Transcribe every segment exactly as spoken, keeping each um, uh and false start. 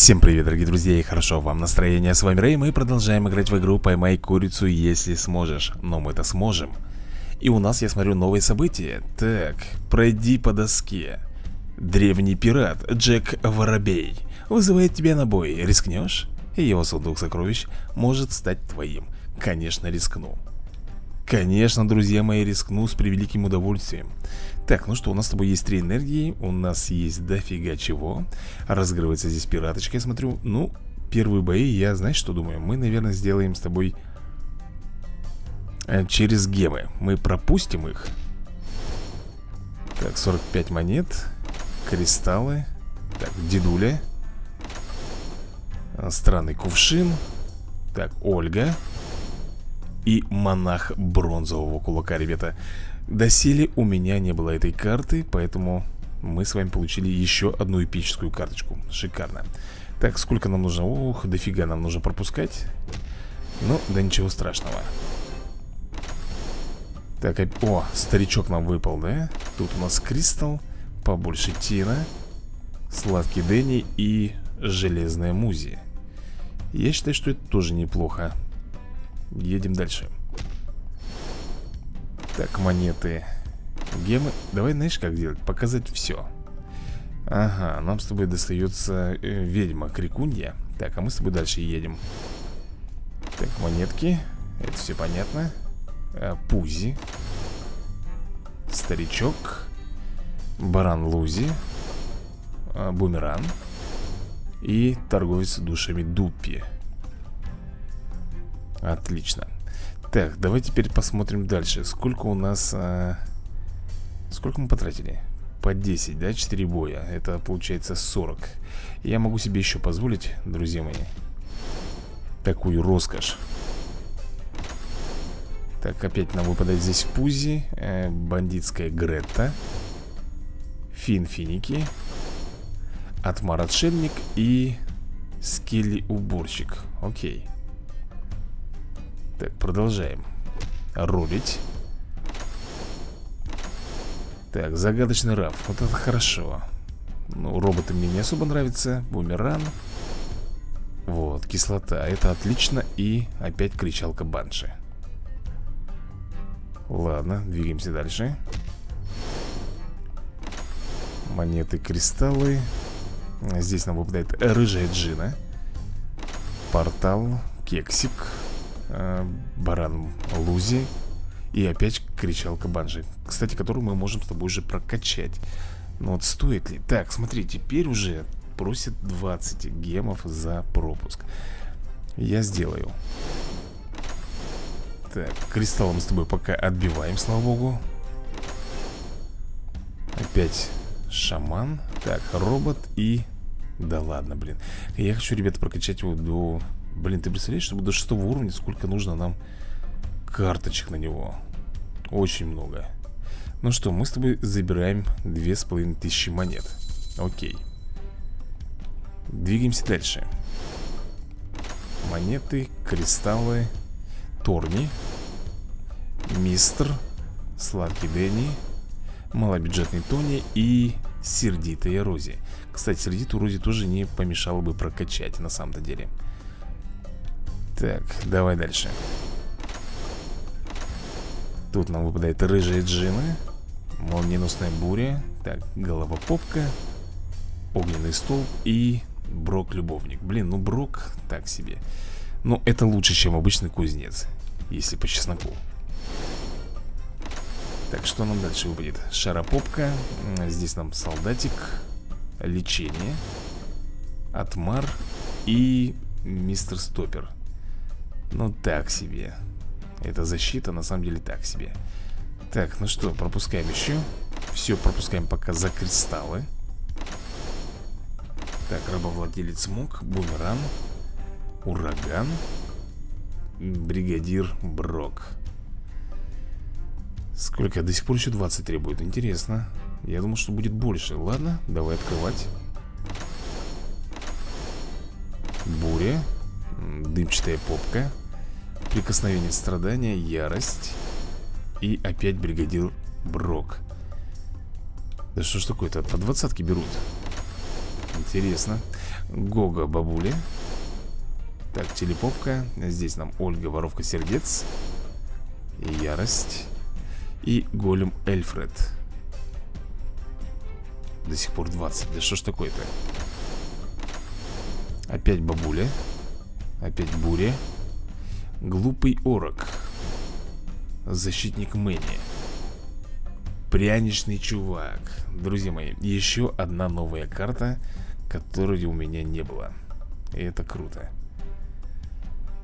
Всем привет, дорогие друзья, и хорошо вам настроение. С вами Рэй, мы продолжаем играть в игру «Поймай курицу, если сможешь». Но мы-то сможем. И у нас, я смотрю, новые события. Так, пройди по доске. Древний пират Джек Воробей вызывает тебя на бой. Рискнешь? И его сундук сокровищ может стать твоим. Конечно, рискну. Конечно, друзья мои, рискну с превеликим удовольствием. Так, ну что, у нас с тобой есть три энергии. У нас есть дофига чего. Разыгрывается здесь пираточка, я смотрю. Ну, первые бои, я, знаешь, что думаю? Мы, наверное, сделаем с тобой через гемы. Мы пропустим их. Так, сорок пять монет. Кристаллы. Так, дедуля. Странный кувшин. Так, Ольга. И монах бронзового кулака, ребята. Доселе у меня не было этой карты, поэтому мы с вами получили еще одну эпическую карточку. Шикарно. Так, сколько нам нужно? Ух, дофига нам нужно пропускать. Ну, да ничего страшного. Так, о, старичок нам выпал, да? Тут у нас кристалл, побольше тина, сладкий Дэнни и железная музи. Я считаю, что это тоже неплохо. Едем дальше. Так, монеты, гемы. Давай, знаешь, как делать? Показать все. Ага, нам с тобой достается э, ведьма Крикунья. Так, а мы с тобой дальше едем. Так, монетки. Это все понятно. а, Пузи. Старичок. Баран Лузи. а, Бумеран. И торговец душами Дуппи. Отлично. Так, давай теперь посмотрим дальше. Сколько у нас... А... Сколько мы потратили? По десять, да? четыре боя. Это получается сорок. Я могу себе еще позволить, друзья мои, такую роскошь. Так, опять нам выпадает здесь пузи. э, Бандитская Грета. Финфиники. Отмар отшельник. И Скилли уборщик. Окей. Так, продолжаем рулить. Так, загадочный раф. Вот это хорошо. Ну, роботы мне не особо нравятся. Бумеран. Вот, кислота. Это отлично. И опять кричалка банши. Ладно, двигаемся дальше. Монеты, кристаллы. Здесь нам выпадает рыжая джина. Портал, кексик. Баран Лузи. И опять кричалка банжи. Кстати, которую мы можем с тобой уже прокачать. Но вот стоит ли? Так, смотри, теперь уже просят двадцать гемов за пропуск. Я сделаю. Так, кристаллом с тобой пока отбиваем, слава богу. Опять шаман. Так, робот и... Да ладно, блин. Я хочу, ребята, прокачать его до... Блин, ты представляешь, чтобы до шестого уровня сколько нужно нам карточек на него? Очень много. Ну что, мы с тобой забираем две тысячи пятьсот монет. Окей. Двигаемся дальше. Монеты, кристаллы, Торни, Мистер, сладкий Дэнни, малобюджетный Тони и сердитая Рози. Кстати, сердитую Рози тоже не помешало бы прокачать на самом-то деле. Так, давай дальше. Тут нам выпадает рыжая джина, молниеносная буря. Так, головопопка, огненный столб и брок-любовник. Блин, ну брок так себе. Но это лучше, чем обычный кузнец, если по чесноку. Так, что нам дальше выпадет? Шаропопка. Здесь нам солдатик, лечение, отмар и мистер Стоппер. Ну так себе. Это защита, на самом деле так себе. Так, ну что, пропускаем еще. Все пропускаем пока за кристаллы. Так, рабовладелец Мук, Бумеран, Ураган, бригадир Брок. Сколько? До сих пор еще двадцать требует. Интересно. Я думал, что будет больше. Ладно, давай открывать. Буря. Дымчатая попка. Прикосновение страдания, ярость. И опять бригадир Брок. Да что ж такое-то? По двадцатке берут. Интересно. Гога бабули. Так, телепопка. Здесь нам Ольга, воровка сердец. Ярость. И голем Эльфред. До сих пор двадцать. Да что ж такое-то? Опять бабуля. Опять буря. Глупый орок. Защитник Мэнни. Пряничный чувак. Друзья мои, еще одна новая карта, которой у меня не было. И это круто.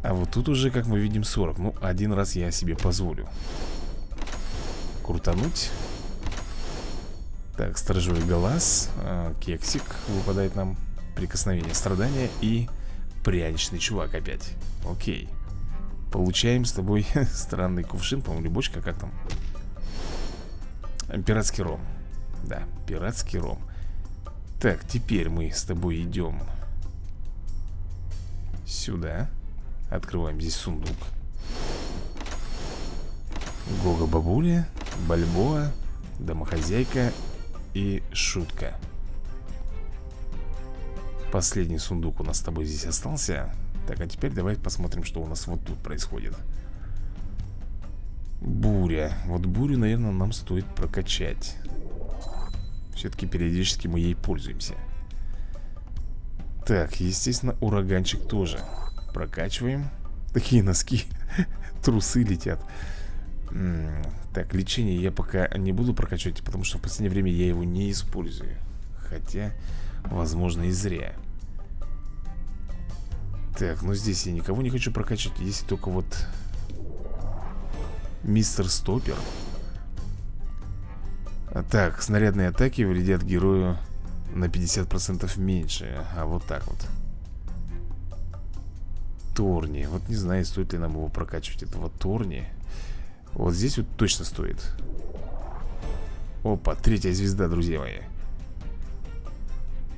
А вот тут уже, как мы видим, сорок. Ну, один раз я себе позволю крутануть. Так, стражевой глаз. Кексик выпадает нам. Прикосновение страдания. И пряничный чувак опять. Окей. Получаем с тобой странный кувшин, по-моему, бочка, как там? Пиратский ром. Да, пиратский ром. Так, теперь мы с тобой идем сюда. Открываем здесь сундук. Гога бабуля, Бальбоа, домохозяйка и шутка. Последний сундук у нас с тобой здесь остался. Так, а теперь давай посмотрим, что у нас вот тут происходит. Буря. Вот бурю, наверное, нам стоит прокачать. Все-таки периодически мы ей пользуемся. Так, естественно, ураганчик тоже прокачиваем. Такие носки. Трусы летят. Так, лечение я пока не буду прокачивать, потому что в последнее время я его не использую. Хотя, возможно, и зря. Так, ну здесь я никого не хочу прокачивать. Если только вот мистер Стоппер. Так, снарядные атаки вредят герою на пятьдесят процентов меньше. А вот так вот. Торни. Вот не знаю, стоит ли нам его прокачивать, этого Торни. Вот здесь вот точно стоит. Опа, третья звезда, друзья мои.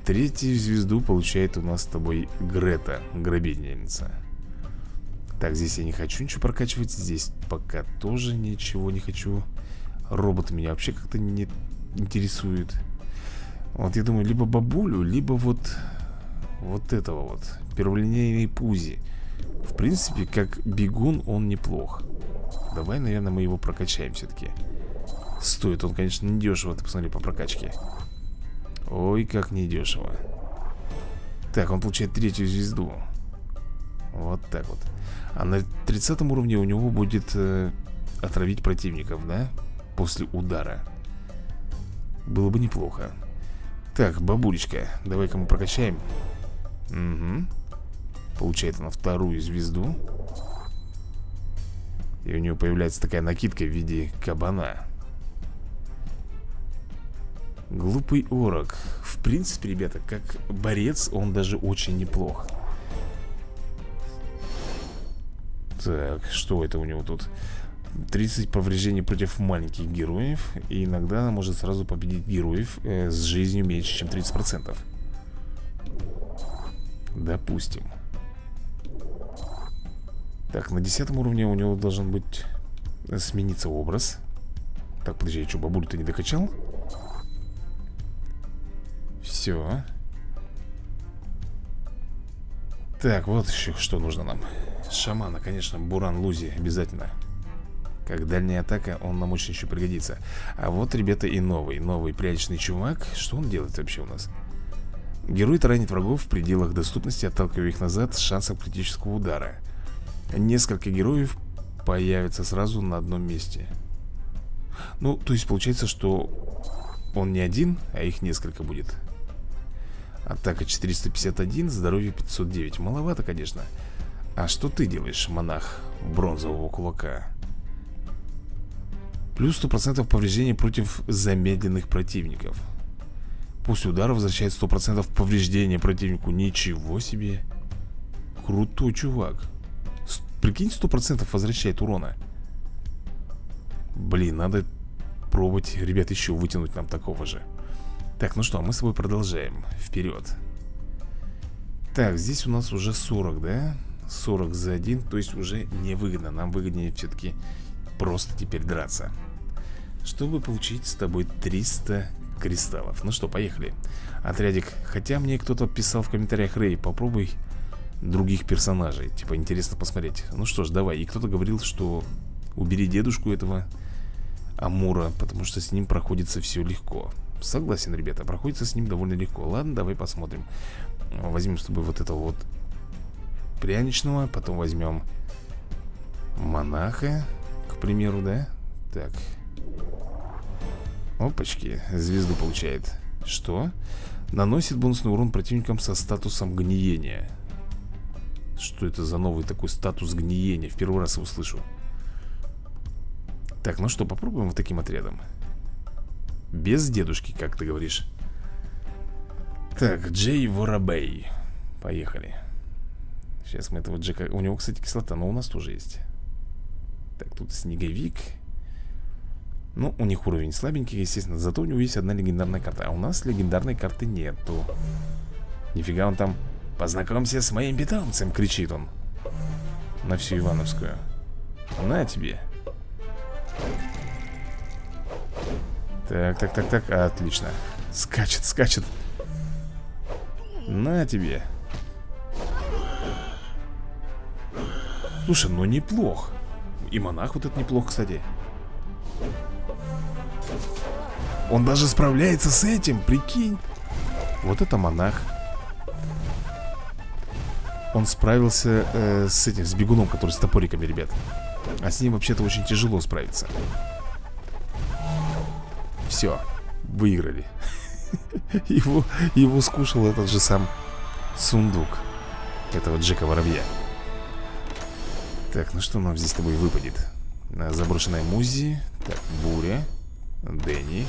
Третью звезду получает у нас с тобой Грета, грабительница. Так, здесь я не хочу ничего прокачивать. Здесь пока тоже ничего не хочу. Робот меня вообще как-то не интересует. Вот я думаю, либо бабулю, либо вот вот этого вот перволинейной пузи. В принципе, как бегун он неплох. Давай, наверное, мы его прокачаем все-таки. Стоит он, конечно, недешево. Ты посмотри по прокачке. Ой, как недешево. Так, он получает третью звезду. Вот так вот. А на тридцатом уровне у него будет э, отравить противников, да? После удара. Было бы неплохо. Так, бабулечка, давай-ка мы прокачаем. Угу. Получает она вторую звезду. И у нее появляется такая накидка в виде кабана. Глупый орок. В принципе, ребята, как борец он даже очень неплох. Так, что это у него тут? тридцать повреждений против маленьких героев. И иногда она может сразу победить героев э, с жизнью меньше, чем тридцать процентов. Допустим. Так, на десятом уровне у него должен быть э, смениться образ. Так, подожди, я что, бабулю-то не докачал? Все. Так, вот еще что нужно нам. Шамана, конечно, Буран Лузи обязательно. Как дальняя атака, он нам очень еще пригодится. А вот, ребята, и новый, новый пряничный чувак. Что он делает вообще у нас? Герой таранит врагов в пределах доступности, отталкивая их назад с шансом критического удара. Несколько героев появятся сразу на одном месте. Ну, то есть получается, что он не один, а их несколько будет. Атака четыреста пятьдесят один, здоровье пятьсот девять. Маловато, конечно. А что ты делаешь, монах бронзового кулака? Плюс сто процентов повреждений против замедленных противников. После удара возвращает сто процентов повреждения противнику. Ничего себе. Крутой чувак. Прикинь, сто процентов возвращает урона. Блин, надо пробовать, ребят, еще вытянуть нам такого же. Так, ну что, мы с тобой продолжаем. Вперед. Так, здесь у нас уже сорок, да? сорок за один, то есть уже невыгодно. Нам выгоднее все-таки просто теперь драться. Чтобы получить с тобой триста кристаллов. Ну что, поехали. Отрядик. Хотя мне кто-то писал в комментариях: Рэй, попробуй других персонажей. Типа, интересно посмотреть. Ну что ж, давай. И кто-то говорил, что убери дедушку этого Амура, потому что с ним проходится все легко. Согласен, ребята, проходится с ним довольно легко. Ладно, давай посмотрим. Возьмем с тобой вот этого вот пряничного. Потом возьмем монаха, к примеру, да? Так. Опачки, звезду получает. Что? Наносит бонусный урон противникам со статусом гниения. Что это за новый такой статус гниения? В первый раз его слышу. Так, ну что, попробуем вот таким отрядом. Без дедушки, как ты говоришь. Так, Джей Воробей. Поехали. Сейчас мы этого Джека... У него, кстати, кислота, но у нас тоже есть. Так, тут снеговик. Ну, у них уровень слабенький, естественно. Зато у него есть одна легендарная карта. А у нас легендарной карты нету. Нифига он там. Познакомься с моим питомцем, кричит он на всю Ивановскую. На тебе. Так, так, так, так, отлично. Скачет, скачет. На тебе. Слушай, ну неплох. И монах вот этот неплох, кстати. Он даже справляется с этим, прикинь. Вот это монах. Он справился э, с этим, с бегуном, который с топориками, ребят. А с ним вообще-то очень тяжело справиться. Все, выиграли. Его, его скушал этот же сам сундук этого Джека Воробья. Так, ну что нам здесь с тобой выпадет? Заброшенная музи. Так, буря, Дэнни,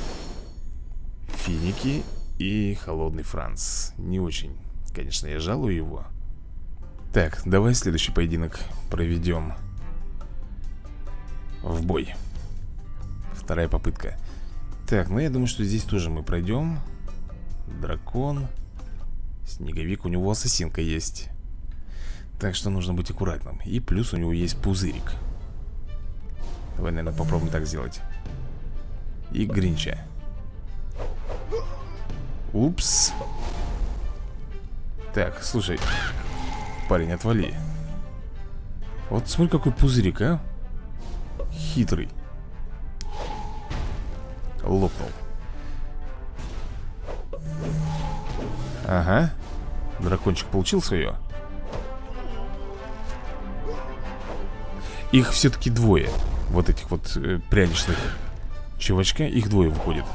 финики и холодный Франц. Не очень, конечно, я жалую его. Так, давай следующий поединок проведем. В бой. Вторая попытка. Так, ну я думаю, что здесь тоже мы пройдем. Дракон. Снеговик, у него ассасинка есть. Так что нужно быть аккуратным. И плюс у него есть пузырик. Давай, наверное, попробуем так сделать. И Гринча. Упс. Так, слушай. Парень, отвали. Вот смотри, какой пузырик, а. Хитрый. Лопнул. Ага. Дракончик получил свое. Их все-таки двое. Вот этих вот э, пряничных чувачка, их двое выходит.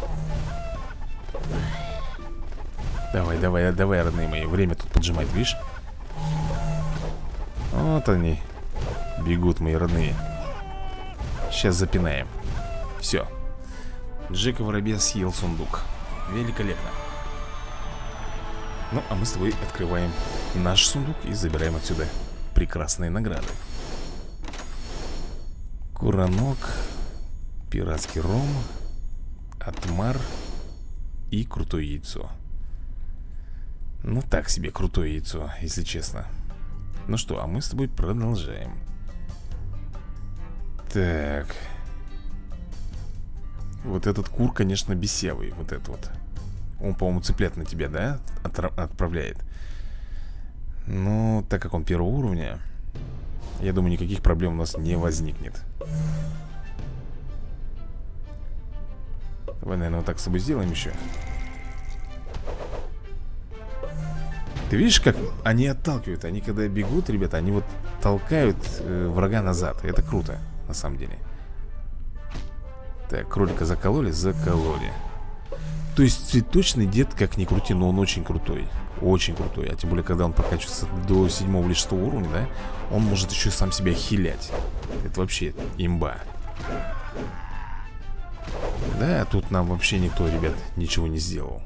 Давай, давай, давай, родные мои. Время тут поджимает, видишь? Вот они. Бегут, мои родные. Сейчас запинаем. Все. Джека Воробья съел сундук. Великолепно. Ну, а мы с тобой открываем наш сундук и забираем отсюда прекрасные награды. Куранок, пиратский ром, отмар и крутое яйцо. Ну, так себе крутое яйцо, если честно. Ну что, а мы с тобой продолжаем. Так. Вот этот кур, конечно, бесевый. Вот этот вот. Он, по-моему, цыплят на тебя, да? Отра- отправляет. Но так как он первого уровня, я думаю, никаких проблем у нас не возникнет. Давай, наверное, вот так с собой сделаем еще. Ты видишь, как они отталкивают? Они когда бегут, ребята, они вот толкают э, врага назад. Это круто, на самом деле. Так, кролика закололи? Закололи. То есть цветочный дед, как ни крути, но он очень крутой. Очень крутой. А тем более, когда он прокачивается до седьмого или шестого уровня, да? Он может еще сам себя хилять. Это вообще имба. Да, тут нам вообще никто, ребят, ничего не сделал.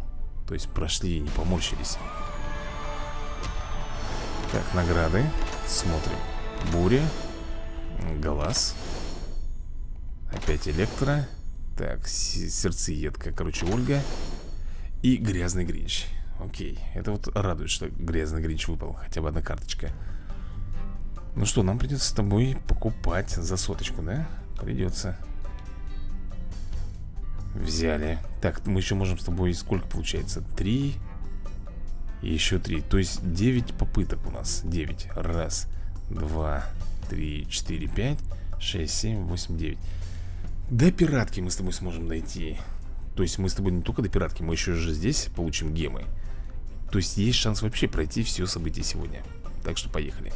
То есть прошли и не поморщились. Так, награды. Смотрим. Буря. Глаз. Опять электро. Так, сердцеедка, короче, Ольга. И грязный Гринч. Окей, это вот радует, что грязный Гринч выпал. Хотя бы одна карточка. Ну что, нам придется с тобой покупать за соточку, да? Придется. Взяли. Так, мы еще можем с тобой сколько получается? Три. И еще три. То есть девять попыток у нас. Девять. Раз, два, три, четыре, пять, шесть, семь, восемь, девять. До пиратки мы с тобой сможем дойти. То есть мы с тобой не только до пиратки, мы еще же здесь получим гемы. То есть есть шанс вообще пройти все события сегодня. Так что поехали.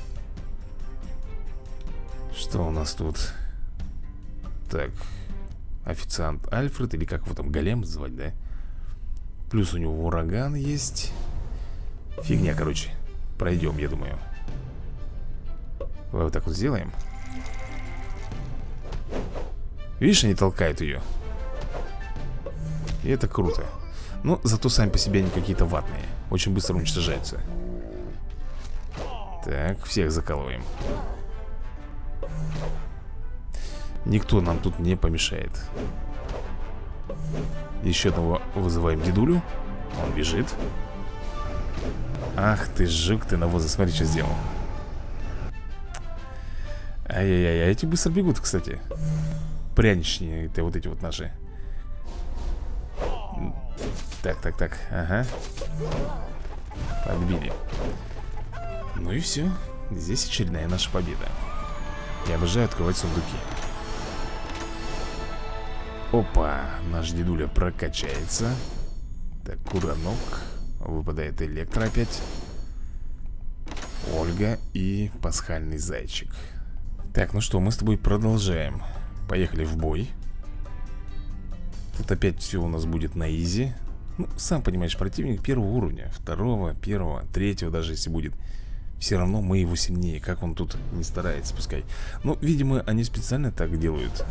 Что у нас тут? Так. Официант Альфред, или как его там, голем звать, да? Плюс у него ураган есть. Фигня, короче. Пройдем, я думаю. Вот так вот сделаем. Видишь, они толкают ее. И это круто. Но зато сами по себе они какие-то ватные. Очень быстро уничтожаются. Так, всех закалываем. Никто нам тут не помешает. Еще одного вызываем дедулю. Он бежит. Ах ты, жук ты навоза, смотри, что сделал. Ай-яй-яй, а эти быстро бегут, кстати. Пряничные, это вот эти вот наши. Так, так, так, ага. Подбили. Ну и все. Здесь очередная наша победа. Я обожаю открывать сундуки. Опа, наш дедуля прокачается. Так, куранок. Выпадает электро опять. Ольга и пасхальный зайчик. Так, ну что, мы с тобой продолжаем. Поехали в бой. Тут опять все у нас будет на изи. Ну, сам понимаешь, противник первого уровня. Второго, первого, третьего даже если будет. Все равно мы его сильнее. Как он тут не старается, пускай. Ну, видимо, они специально так делают.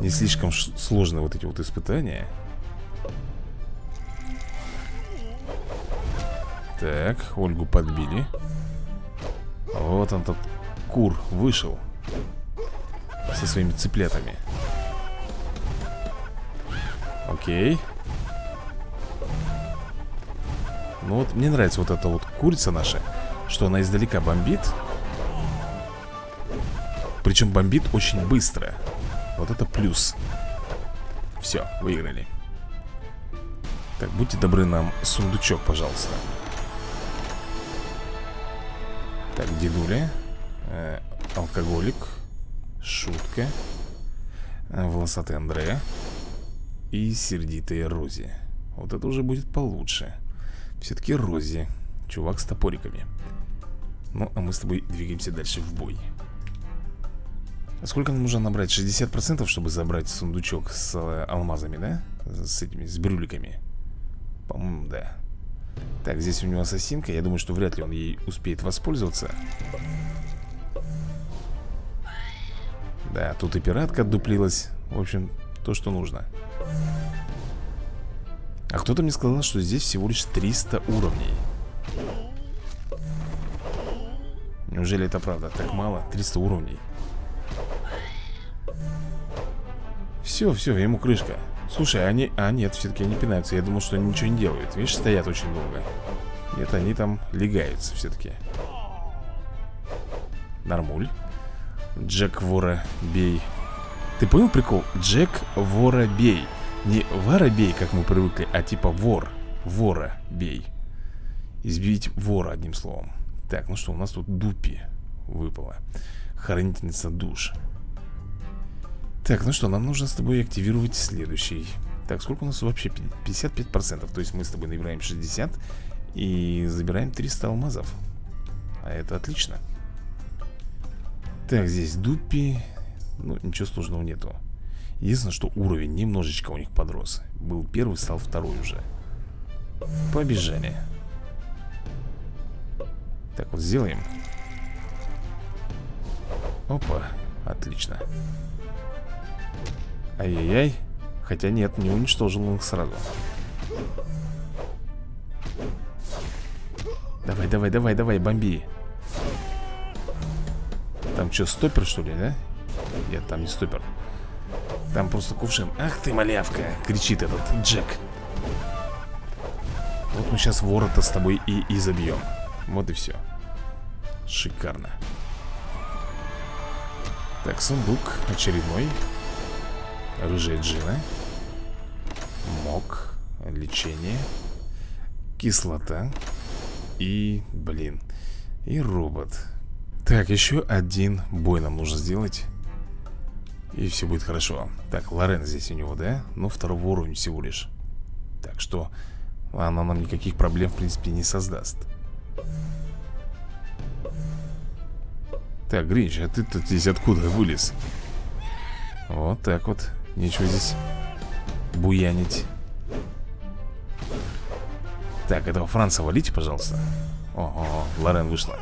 Не слишком сложные вот эти вот испытания. Так, Ольгу подбили. Вот он, тот кур вышел со своими цыплятами. Окей. Ну вот, мне нравится вот эта вот курица наша, что она издалека бомбит. Причем бомбит очень быстро. Вот это плюс. Все, выиграли. Так, будьте добры нам сундучок, пожалуйста. Так, дедуля. э, Алкоголик. Шутка. э, Волосатый Андрея. И сердитые Рози. Вот это уже будет получше. Все-таки Рози. Чувак с топориками. Ну, а мы с тобой двигаемся дальше в бой. Сколько нам нужно набрать? шестьдесят процентов, чтобы забрать сундучок с э, алмазами, да? С этими, с брюликами. По-моему, да. Так, здесь у него ассасинка. Я думаю, что вряд ли он ей успеет воспользоваться. Да, тут и пиратка отдуплилась. В общем, то, что нужно. А кто-то мне сказал, что здесь всего лишь триста уровней. Неужели это правда? Так мало? триста уровней. Все, все, ему крышка. Слушай, они... А нет, все-таки они пинаются. Я думал, что они ничего не делают. Видишь, стоят очень долго. Нет, они там легаются все-таки. Нормуль. Джек Воробей. Ты понял прикол? Джек Воробей. Не воробей, как мы привыкли, а типа вор. Воробей. Избить вора, одним словом. Так, ну что, у нас тут дупи выпало. Хранительница душ. Так, ну что, нам нужно с тобой активировать следующий. Так, сколько у нас вообще? пятьдесят пять процентов. То есть мы с тобой набираем шестьдесят и забираем триста алмазов. А это отлично. Так, здесь дупи. Ну, ничего сложного нету. Единственное, что уровень немножечко у них подрос. Был первый, стал второй уже. Побежали. Так, вот сделаем. Опа, отлично. Ай-яй-яй. Хотя нет, не уничтожил он их сразу. Давай, давай, давай, давай, бомби. Там что, стопер, что ли, да? Нет, там не стопер. Там просто кувшин. Ах ты, малявка, кричит этот Джек. Вот мы сейчас ворота с тобой и, и забьем. Вот и все. Шикарно. Так, сундук очередной. Рыжая Джина. Мок. Лечение. Кислота. И, блин, и робот. Так, еще один бой нам нужно сделать, и все будет хорошо. Так, Лорен здесь у него, да? Но второго уровня всего лишь. Так что она нам никаких проблем, в принципе, не создаст. Так, Гринч, а ты-то здесь откуда вылез? Вот так вот. Нечего здесь буянить. Так, этого Франца валите, пожалуйста. Ого, Лорен вышла.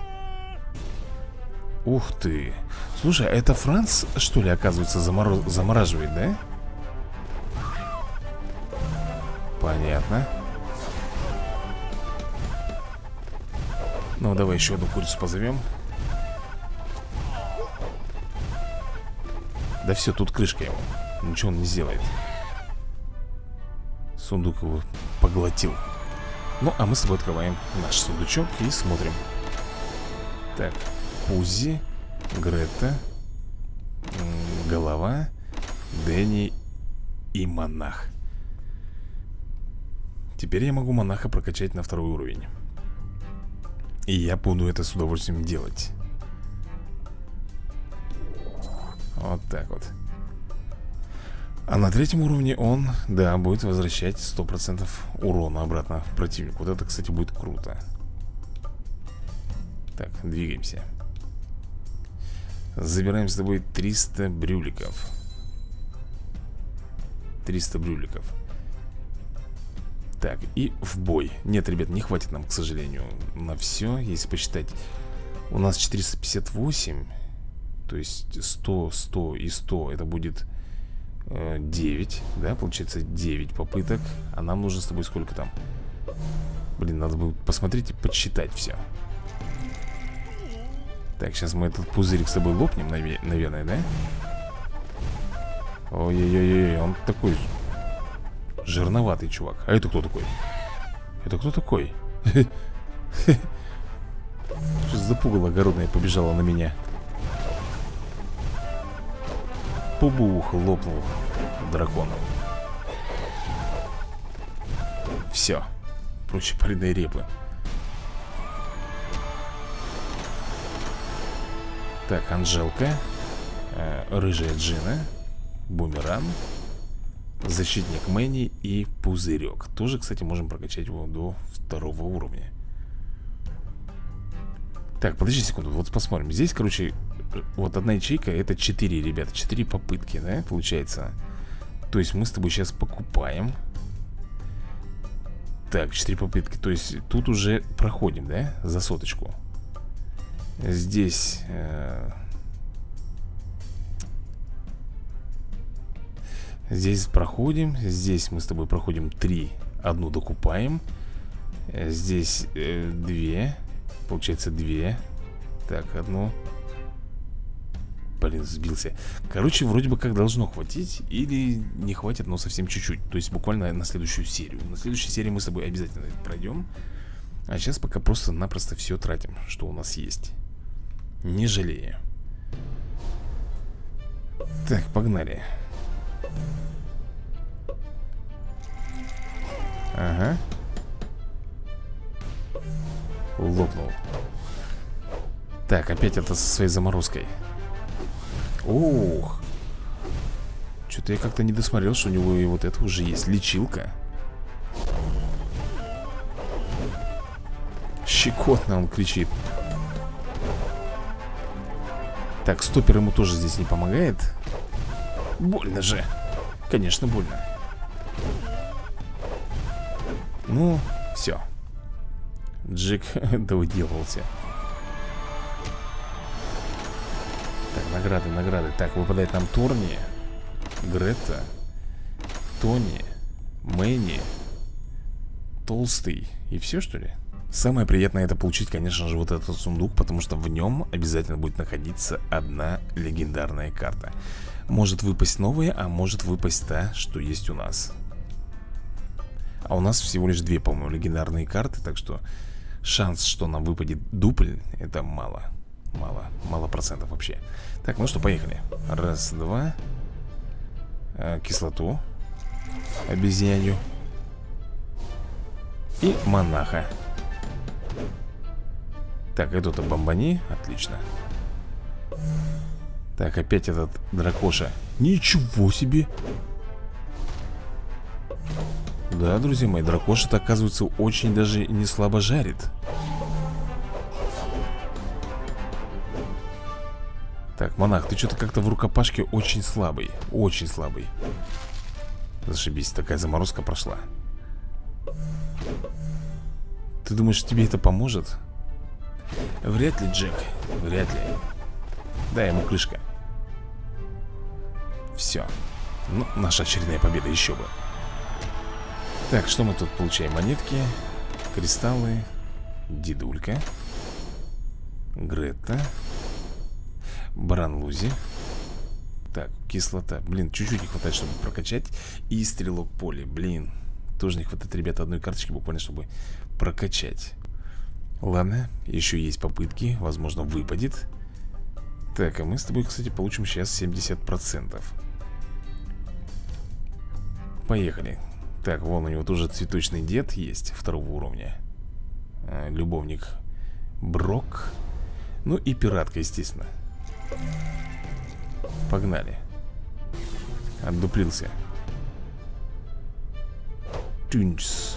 Ух ты. Слушай, это Франц, что ли, оказывается, замороз... замораживает, да? Понятно. Ну, давай еще одну курицу позовем. Да все, тут крышка его. Ничего он не сделает. Сундук его поглотил. Ну, а мы с тобой открываем наш сундучок и смотрим. Так, Пузи, Грета, Голова, Дэнни и Монах. Теперь я могу Монаха прокачать на второй уровень. И я буду это с удовольствием делать. Вот так вот. А на третьем уровне он, да, будет возвращать сто процентов урона обратно противнику. Вот это, кстати, будет круто. Так, двигаемся. Забираем с тобой триста брюликов. триста брюликов. Так, и в бой. Нет, ребят, не хватит нам, к сожалению, на все. Если посчитать, у нас четыреста пятьдесят восемь. То есть сто, сто и сто. Это будет... девять, да, получается девять попыток. А нам нужно с тобой сколько там? Блин, надо будет посмотреть и подсчитать все. Так, сейчас мы этот пузырик с тобой лопнем, наверное, да? Ой-ой-ой, он такой жирноватый чувак. А это кто такой? Это кто такой? Что за пугало огородное побежало на меня? Побух, лопнул дракон. Все. Проще пареной репы. Так, Анжелка, э, Рыжая Джина, Бумеран, Защитник Мэнни и Пузырек. Тоже, кстати, можем прокачать его до второго уровня. Так, подожди секунду, вот посмотрим. Здесь, короче, вот одна ячейка, это четыре, ребята, четыре попытки, да, получается. То есть мы с тобой сейчас покупаем. Так, четыре попытки, то есть тут уже проходим, да, за соточку. Здесь э... здесь проходим. Здесь мы с тобой проходим три. Одну докупаем. Здесь э, две. Получается две. Так, одну. Блин, сбился. Короче, вроде бы как должно хватить. Или не хватит, но совсем чуть-чуть. То есть буквально на следующую серию. На следующей серии мы с тобой обязательно это пройдем. А сейчас пока просто-напросто все тратим, что у нас есть, не жалея. Так, погнали. Ага. Лопнул. Так, опять это со своей заморозкой. Ох. Что-то я как-то не досмотрел, что у него и вот это уже есть. Лечилка. Щекотно он кричит. Так, стопер ему тоже здесь не помогает. Больно же. Конечно, больно. Ну, все. Джек доделался. Так, награды, награды. Так, выпадает нам Торни, Грета, Тони, Мэнни, Толстый. И все, что ли? Самое приятное это получить, конечно же, вот этот сундук, потому что в нем обязательно будет находиться одна легендарная карта. Может выпасть новая, а может выпасть та, что есть у нас. А у нас всего лишь две, по-моему, легендарные карты, так что шанс, что нам выпадет дупль, это мало. Мало, мало процентов вообще. Так, ну что, поехали. Раз, два. Кислоту. обезьянью и монаха. Так, эту-то бомбани. Отлично. Так, опять этот дракоша. Ничего себе. Да, друзья мои, дракоша-то, оказывается, очень даже не слабо жарит. Так, монах, ты что-то как-то в рукопашке очень слабый. Очень слабый. Зашибись, такая заморозка прошла. Ты думаешь, тебе это поможет? Вряд ли, Джек, вряд ли. Дай ему крышка. Все. Ну, наша очередная победа, еще бы. Так, что мы тут получаем? Монетки, кристаллы, дедулька, Грета, баран-лузи. Так, кислота. Блин, чуть-чуть не хватает, чтобы прокачать. И стрелок поле. Блин, тоже не хватает, ребята, одной карточки буквально, чтобы прокачать. Ладно, еще есть попытки. Возможно, выпадет. Так, а мы с тобой, кстати, получим сейчас семьдесят процентов. Поехали. Так, вон у него тоже цветочный дед есть второго уровня. Любовник Брок. Ну и пиратка, естественно. Погнали. Отдуплился. Тюнчс.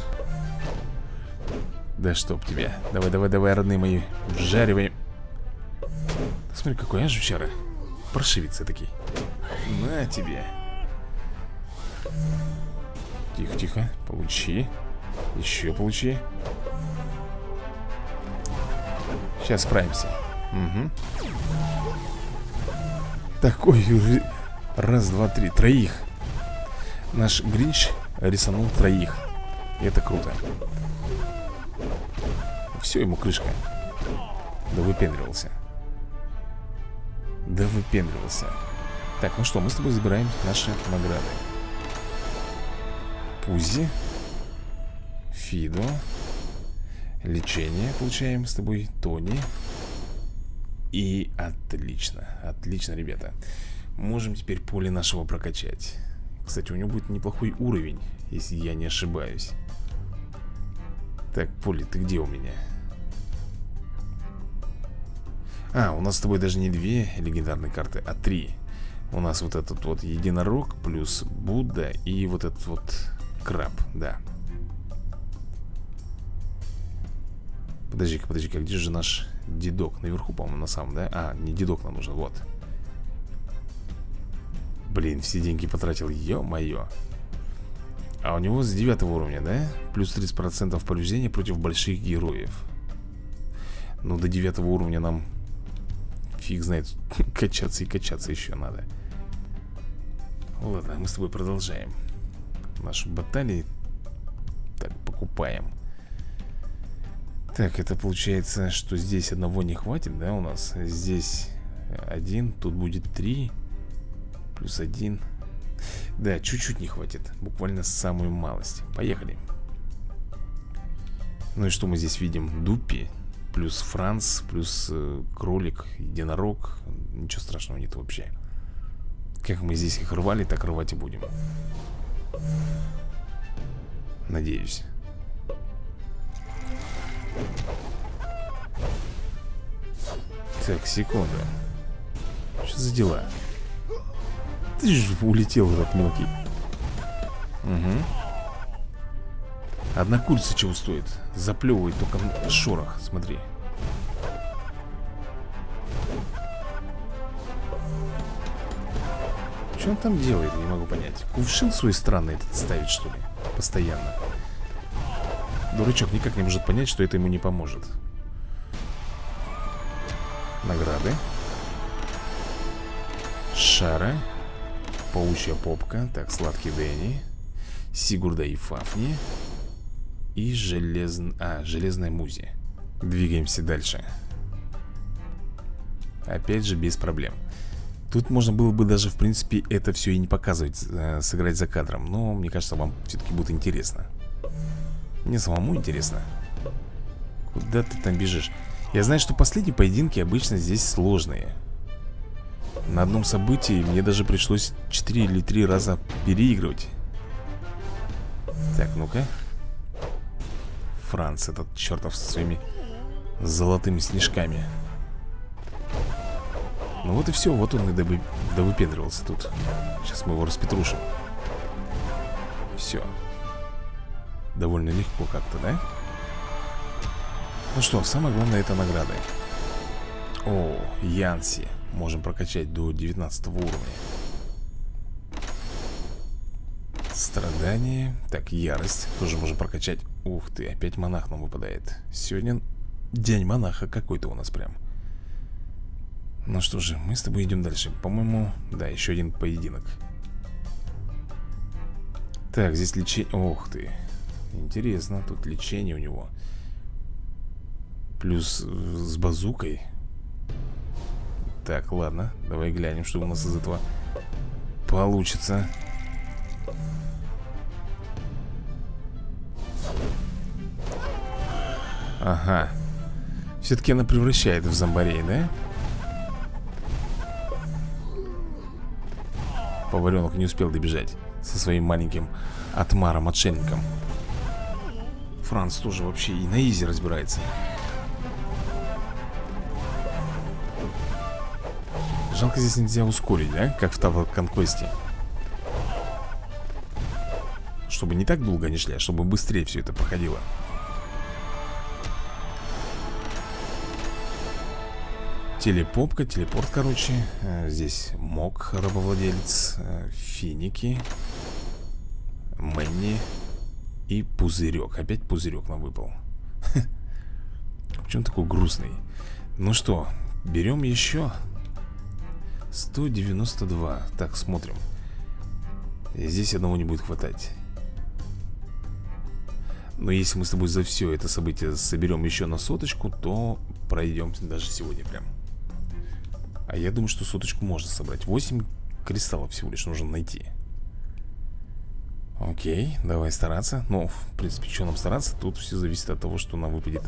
Да чтоб тебя. Давай, давай, давай, родные мои. Вжариваем. Смотри, какой я жучара. Паршивица такой. На тебе. Тихо, тихо. Получи. Еще получи. Сейчас справимся. Угу. Такой. Раз, два, три. Троих. Наш Гринч рисанул троих. Это круто. Все, ему крышка. Да выпендривался. Да выпендривался. Так, ну что, мы с тобой забираем наши награды. Пузи. Фидо. Лечение получаем с тобой. Тони. И отлично. Отлично, ребята. Можем теперь поле нашего прокачать. Кстати, у него будет неплохой уровень, если я не ошибаюсь. Так, поле, ты где у меня? А, у нас с тобой даже не две легендарные карты, а три. У нас вот этот вот единорог плюс Будда и вот этот вот краб, да. Подожди-ка, подожди-ка, где же наш дедок? Наверху, по-моему, на самом, да? А, не дедок нам нужен, вот. Блин, все деньги потратил, ё-моё. А у него с девятого уровня, да? Плюс тридцать процентов повреждения против больших героев. Ну, до девятого уровня нам фиг знает, качаться и качаться еще надо. Ладно, мы с тобой продолжаем нашу баталию. Так, покупаем. Так, это получается, что здесь одного не хватит, да, у нас? Здесь один, тут будет три. Плюс один. Да, чуть-чуть не хватит. Буквально самую малость. Поехали. Ну и что мы здесь видим? Дупи. Плюс Франц, плюс э, кролик, единорог. Ничего страшного нет вообще. Как мы здесь их рвали, так рвать и будем. Надеюсь. Так, секунду. Что за дела? Ты же улетел этот мелкий. Угу. Одна курица чего стоит? Заплевывает только шорох, смотри. Что он там делает, не могу понять. Кувшин свой странный этот ставит, что ли? Постоянно. Дурачок никак не может понять, что это ему не поможет. Награды. Шара. Паучья попка. Так, сладкий Дэнни. Сигурда и Фафни. И желез... а, железная музи. Двигаемся дальше. Опять же без проблем. Тут можно было бы даже, в принципе, это все и не показывать, э, сыграть за кадром. Но, мне кажется, вам все-таки будет интересно. Мне самому интересно. Куда ты там бежишь? Я знаю, что последние поединки обычно здесь сложные. На одном событии мне даже пришлось четыре или три раза переигрывать. Так, ну-ка. Франц, этот чертов со своими золотыми снежками. Ну вот и все, вот он и добы... довыпендривался тут. Сейчас мы его распетрушим. Все. Довольно легко как-то, да? Ну что, самое главное это награды. О, Янси. Можем прокачать до девятнадцатого уровня. Страдание. Так, ярость. Тоже можем прокачать. Ух ты, опять монах нам выпадает. Сегодня день монаха какой-то у нас прям. Ну что же, мы с тобой идем дальше. По-моему, да, еще один поединок. Так, здесь лечение. Ох ты. Интересно, тут лечение у него. Плюс с базукой. Так, ладно, давай глянем, что у нас из этого получится. Ага. Все-таки она превращает в зомбарей, да? Поваренок не успел добежать со своим маленьким отмаром-отшельником. Франц тоже вообще и на изи разбирается. Жалко, здесь нельзя ускорить, да? Как в Tower Conquest. Чтобы не так долго они шли, а чтобы быстрее все это проходило. Телепопка, телепорт, короче. Здесь Мок, рабовладелец. Финики. Мэнни. И пузырек. Опять пузырек нам выпал. Почему такой грустный? Ну что, берем еще сто девяносто два. Так, смотрим. Здесь одного не будет хватать. Но если мы с тобой за все это событие соберем еще на соточку, то пройдем даже сегодня прям. А я думаю, что соточку можно собрать. восемь кристаллов всего лишь нужно найти. Окей, давай стараться. Ну, в принципе, что нам стараться? Тут все зависит от того, что нам выпадет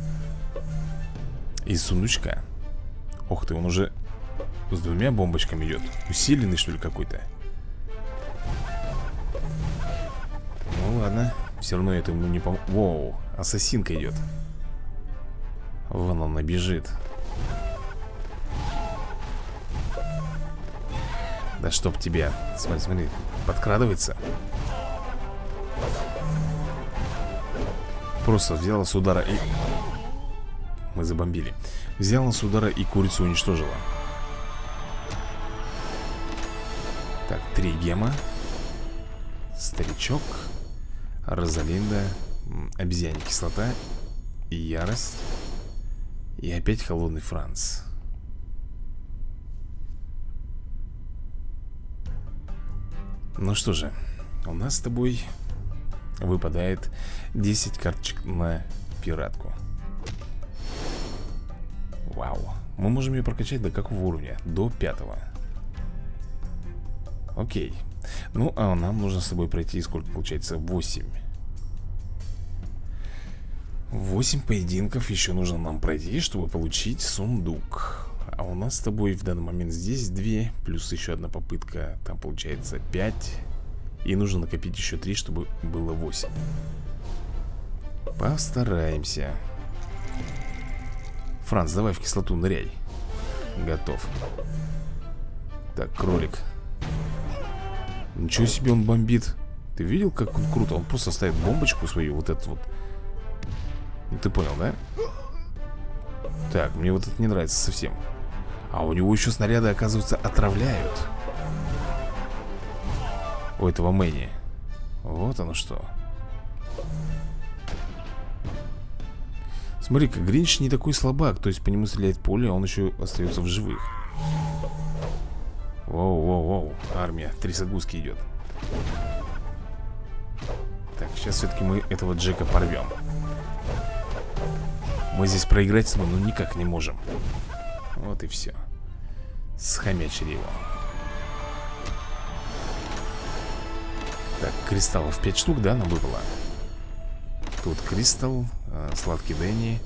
из сундучка. Ох ты, он уже с двумя бомбочками идет. Усиленный, что ли, какой-то? Ну, ладно. Все равно это ему не поможет. Воу, ассасинка идет. Вон она бежит. Да чтоб тебя. Смотри, смотри, подкрадывается. Просто взяла с удара и... Мы забомбили. Взяла с удара и курицу уничтожила. Так, три гема. Старичок. Розалинда. Обезьянья кислота. И ярость. И опять холодный Франц. Ну что же, у нас с тобой выпадает десять карточек на пиратку. Вау. Мы можем ее прокачать до какого уровня? До пятого. Окей. Ну, а нам нужно с собой пройти сколько получается? восемь. восемь поединков еще нужно нам пройти, чтобы получить сундук. А у нас с тобой в данный момент здесь две, плюс еще одна попытка, там получается пять. И нужно накопить еще три, чтобы было восемь. Постараемся. Франц, давай в кислоту ныряй. Готов. Так, кролик. Ничего себе он бомбит. Ты видел, как он круто? Он просто ставит бомбочку свою, вот эту вот. Ты понял, да? Так, мне вот это не нравится совсем. А у него еще снаряды, оказывается, отравляют. У этого Мэнни. Вот оно что. Смотри-ка, Гринч не такой слабак. То есть по нему стреляет поле, а он еще остается в живых. Воу-воу-воу, армия трясогузки идет. Так, сейчас все-таки мы этого Джека порвем. Мы здесь проиграть с вами, ну никак не можем. Вот и все. Схомячили его. Так, кристаллов пять штук, да, нам выпало. Тут кристалл, э, сладкий Дэнни,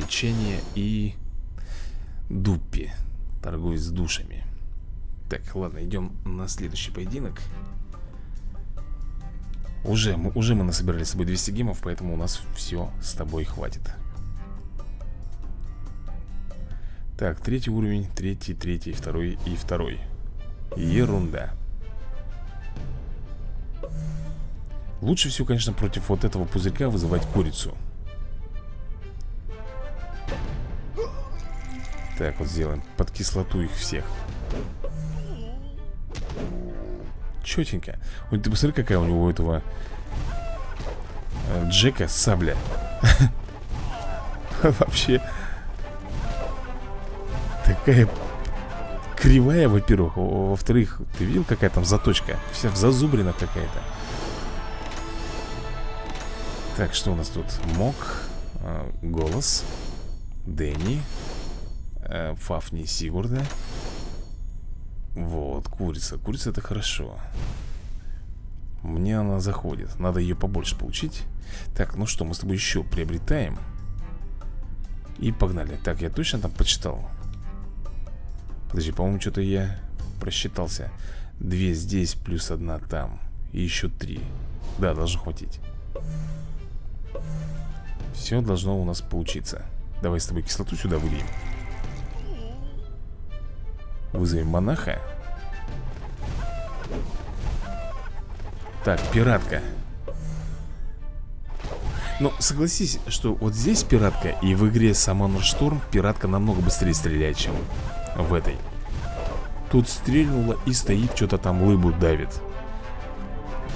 лечение и Дуппи, торговец с душами. Так, ладно, идем на следующий поединок. Уже, мы, уже мы насобирали с собой двести гемов, поэтому у нас все с тобой хватит. Так, третий уровень, третий, третий, второй и второй. Ерунда. Лучше всего, конечно, против вот этого пузырька вызывать курицу. Так, вот сделаем под кислоту их всех. Четенько. Ой, ты посмотри, какая у него у этого Джека сабля. Вообще такая кривая, во-первых. Во-вторых, ты видел, какая там заточка? Вся зазубрина какая-то. Так, что у нас тут? Мок, голос, Дэнни, Фафни, Сигурда. Вот, курица. Курица — это хорошо. Мне она заходит. Надо ее побольше получить. Так, ну что, мы с тобой еще приобретаем. И погнали. Так, я точно там почитал? Подожди, по-моему, что-то я просчитался. Две здесь, плюс одна там. И еще три. Да, должно хватить. Все должно у нас получиться. Давай с тобой кислоту сюда выльем. Вызовем монаха. Так, пиратка. Но согласись, что вот здесь пиратка и в игре Summoner Storm пиратка намного быстрее стреляет, чем в этой. Тут стрельнула и стоит, что-то там лыбу давит.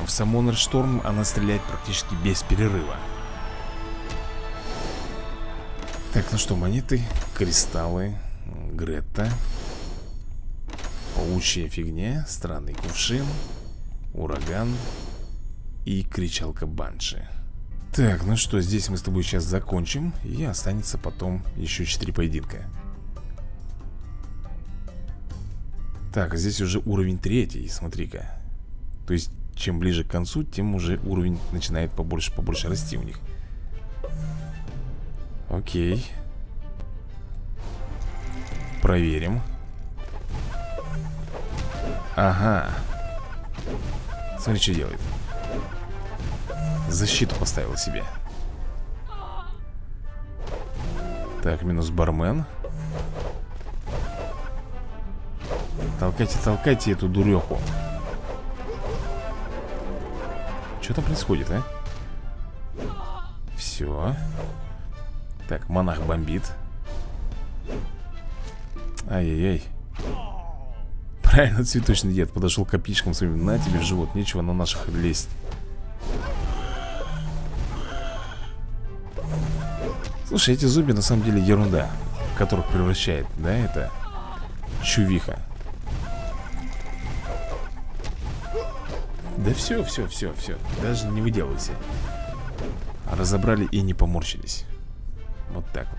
В Summoner Storm она стреляет практически без перерыва. Так, ну что, монеты, кристаллы, Грета, паучья фигня, странный кувшин, ураган и кричалка банши. Так, ну что, здесь мы с тобой сейчас закончим, и останется потом еще четыре поединка. Так, здесь уже уровень третий, смотри-ка. То есть, чем ближе к концу, тем уже уровень начинает побольше-побольше расти у них. Окей. Проверим. Ага. Смотри, что делает. Защиту поставила себе. Так, минус бармен. Толкайте, толкайте эту дуреху. Что там происходит, а? Все. Так, монах бомбит. Ай-яй-яй. Правильно, цветочный дед подошел к копичкам своим. На тебе в живот, нечего на наших лезть. Слушай, эти зомби на самом деле ерунда, которых превращает, да, это чувиха. Да все, все, все, все. Даже не выделывайся. Разобрали и не поморщились. Вот так вот.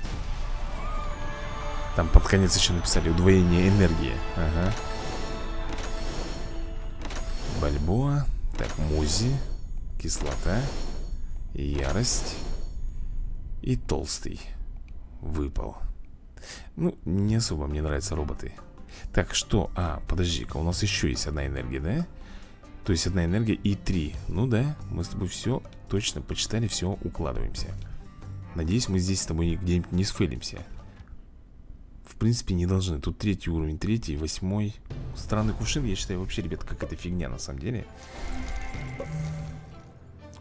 Там под конец еще написали удвоение энергии. Ага. Бальбоа. Так, музи. Кислота. Ярость. И толстый. Выпал. Ну, не особо мне нравятся роботы. Так, что? А, подожди-ка, у нас еще есть одна энергия, да? То есть одна энергия и три. Ну да, мы с тобой все точно почитали, все укладываемся. Надеюсь, мы здесь с тобой где-нибудь не сфейлимся. В принципе, не должны. Тут третий уровень, третий, восьмой. Странный кувшин, я считаю, вообще, ребят, какая-то фигня на самом деле.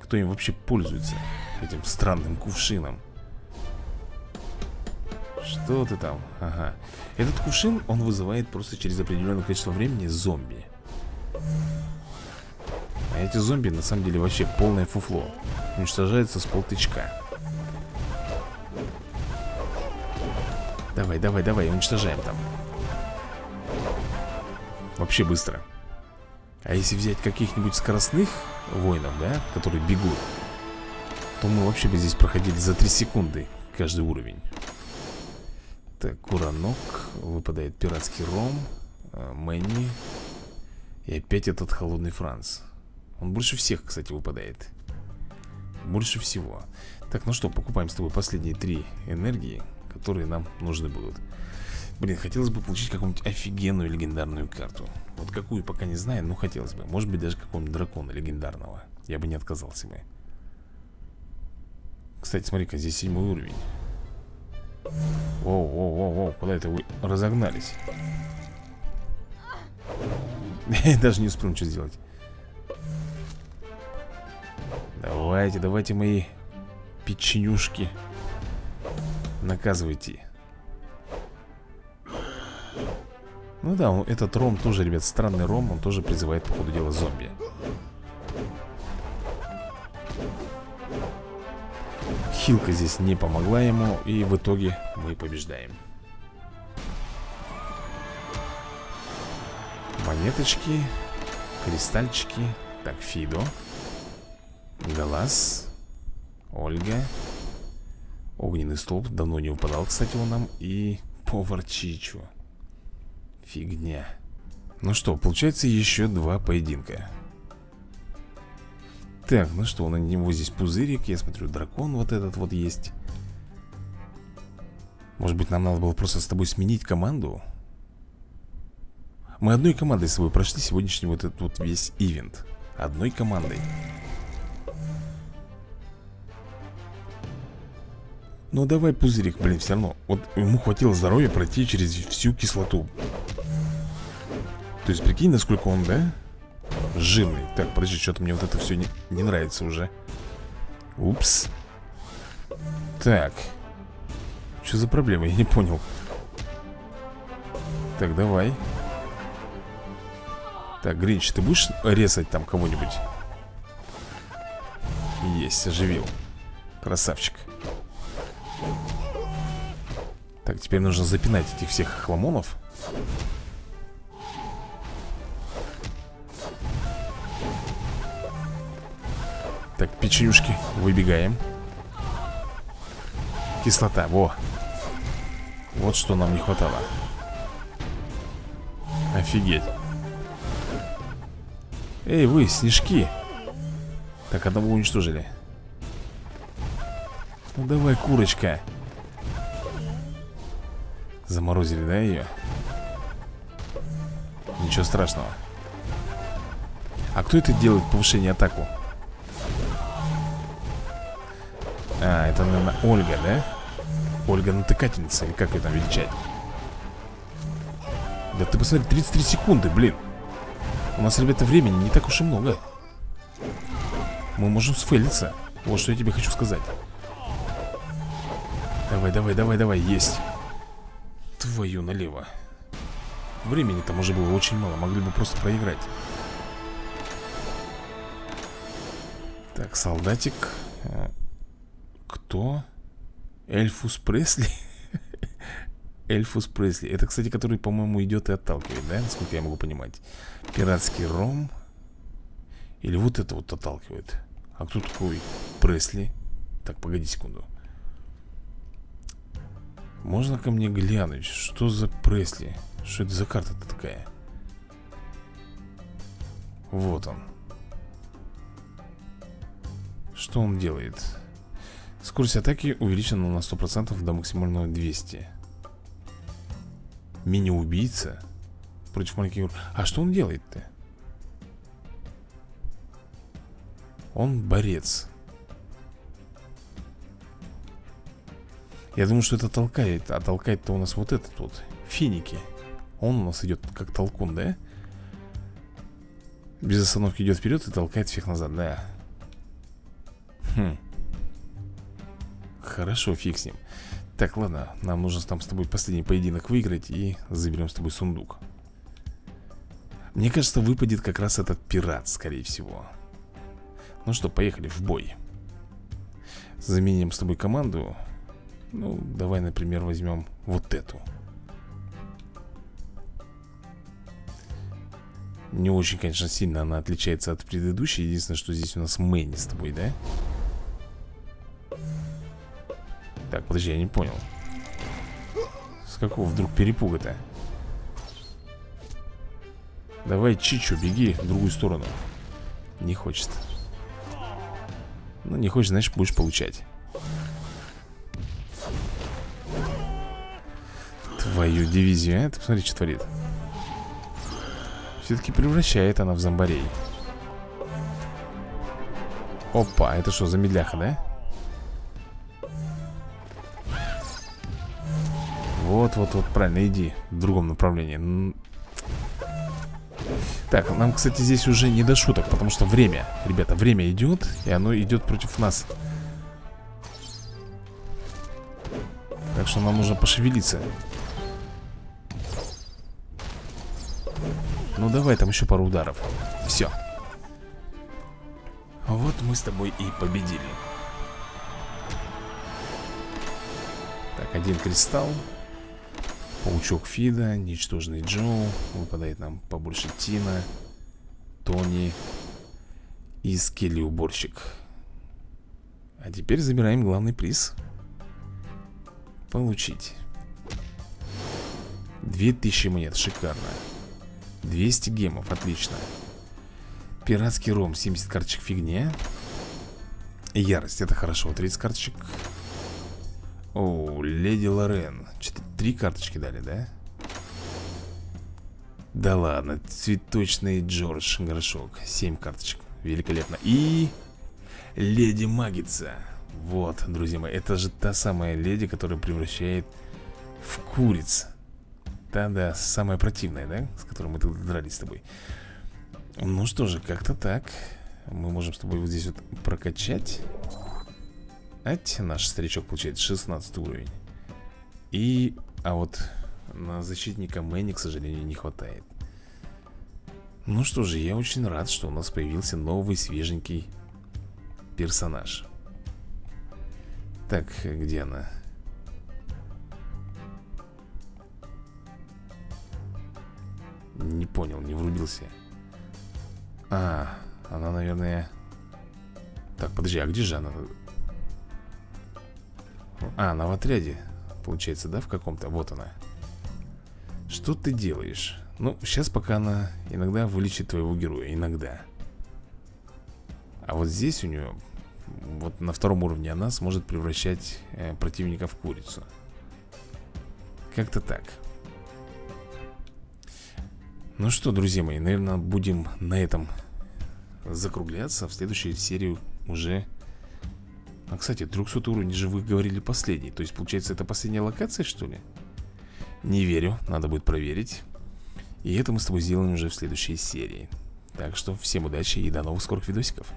Кто им вообще пользуется? Этим странным кувшином. Что ты там? Ага. Этот кувшин, он вызывает просто через определенное количество времени зомби. А эти зомби, на самом деле, вообще полное фуфло. Уничтожается с полтычка. Давай, давай, давай, уничтожаем там. Вообще быстро. А если взять каких-нибудь скоростных воинов, да, которые бегут, то мы вообще бы здесь проходили за три секунды каждый уровень. Так, куранок. Выпадает пиратский ром. Мэнни. И опять этот холодный Франц. Он больше всех, кстати, выпадает. Больше всего. Так, ну что, покупаем с тобой последние три энергии, которые нам нужны будут. Блин, хотелось бы получить какую-нибудь офигенную легендарную карту. Вот какую, пока не знаю, но хотелось бы. Может быть, даже какого-нибудь дракона легендарного. Я бы не отказался бы. Кстати, смотри-ка, здесь седьмой уровень. Воу, воу, воу, воу, куда это вы разогнались? Я даже не успел ничего сделать. Давайте, давайте, мои печенюшки. Наказывайте. Ну да, он, этот ром тоже, ребят, странный ром. Он тоже призывает, по ходу дела, зомби. Хилка здесь не помогла ему. И в итоге мы побеждаем. Монеточки. Кристальчики. Так, Фидо. Глаз. Ольга. Огненный столб. Давно не выпадал, кстати, он нам. И повар Чичу. Фигня. Ну что, получается еще два поединка. Так, ну что, на него здесь пузырик. Я смотрю, дракон вот этот вот есть. Может быть, нам надо было просто с тобой сменить команду? Мы одной командой с тобой прошли сегодняшний вот этот вот весь ивент. Одной командой. Ну давай, пузырик, блин, все равно. Вот ему хватило здоровья пройти через всю кислоту. То есть, прикинь, насколько он, да? Жирный. Так, подожди, что-то мне вот это все не, не нравится уже. Упс. Так. Что за проблема? Я не понял. Так, давай. Так, Гринч, ты будешь резать там кого-нибудь? Есть, оживил. Красавчик. Так, теперь нужно запинать этих всех хламонов. Так, печенюшки, выбегаем. Кислота, во. Вот что нам не хватало. Офигеть. Эй, вы, снежки. Так, одного уничтожили. Ну давай, курочка. Заморозили, да, ее? Ничего страшного. А кто это делает повышение атаку? А, это, наверное, Ольга, да? Ольга натыкательница, или как ее там величать? Да ты посмотри, тридцать три секунды, блин. У нас, ребята, времени не так уж и много. Мы можем сфейлиться. Вот что я тебе хочу сказать. Давай, давай, давай, давай, есть. Твою налево. Времени-то, может, было очень мало. Могли бы просто проиграть. Так, солдатик. Кто? Эльфус Пресли? Эльфус Пресли. Это, кстати, который, по-моему, идет и отталкивает, да? Насколько я могу понимать. Пиратский ром. Или вот это вот отталкивает. А кто такой Пресли? Так, погоди секунду. Можно ко мне глянуть? Что за Пресли? Что это за карта-то такая? Вот он. Что он делает? Скорость атаки увеличена на сто процентов до максимального двухсот. Мини-убийца? Против маленьких игр. А что он делает-то? Он борец. Я думаю, что это толкает. А толкает-то у нас вот этот вот Финики. Он у нас идет как толкун, да? Без остановки идет вперед и толкает всех назад, да. Хм. Хорошо, фиг с ним. Так, ладно, нам нужно там с тобой последний поединок выиграть. И заберем с тобой сундук. Мне кажется, выпадет как раз этот пират, скорее всего. Ну что, поехали в бой. Заменим с тобой команду. Ну, давай, например, возьмем вот эту. Не очень, конечно, сильно она отличается от предыдущей. Единственное, что здесь у нас Мэнни с тобой, да? Так, подожди, я не понял. С какого вдруг перепуга-то? Давай, Чичу, беги в другую сторону. Не хочет. Ну, не хочешь, значит, будешь получать. Твою дивизию, а? Ты посмотри, что творит. Все-таки превращает она в зомбарей. Опа, это что, замедляха, да? Вот-вот-вот, правильно, иди в другом направлении. Так, нам, кстати, здесь уже не до шуток, потому что время, ребята, время идет, и оно идет против нас. Так что нам нужно пошевелиться. Ну давай, там еще пару ударов. Все. Вот мы с тобой и победили. Так, один кристалл. Паучок Фида, ничтожный Джоу. Выпадает нам побольше Тина, Тони и Скелли-уборщик. А теперь забираем главный приз. Получить две тысячи монет, шикарно. Двести гемов, отлично. Пиратский ром, семьдесят карточек фигня. Ярость, это хорошо, тридцать карточек. О, Леди Лорен, три карточки дали, да? Да ладно, цветочный Джордж, горшок, семь карточек, великолепно. И Леди Магица. Вот, друзья мои, это же та самая леди, которая превращает в куриц. Та-да, самая противная, да? С которой мы тут дрались с тобой. Ну что же, как-то так. Мы можем с тобой вот здесь вот прокачать. Ать, наш старичок получает шестнадцатый уровень. И, а вот на защитника Мэнни, к сожалению, не хватает. Ну что же, я очень рад, что у нас появился новый свеженький персонаж. Так, где она? Не понял, не врубился. А, она, наверное... Так, подожди, а где же она? А, она в отряде, получается, да, в каком-то? Вот она. Что ты делаешь? Ну, сейчас пока она иногда вылечит твоего героя, иногда. А вот здесь у нее... Вот на втором уровне она сможет превращать э, противника в курицу. Как-то так. Ну что, друзья мои, наверное, будем на этом закругляться. В следующую серию уже... А, кстати, трехсотый уровень же вы говорили последний. То есть, получается, это последняя локация, что ли? Не верю, надо будет проверить. И это мы с тобой сделаем уже в следующей серии. Так что всем удачи и до новых скорых видосиков.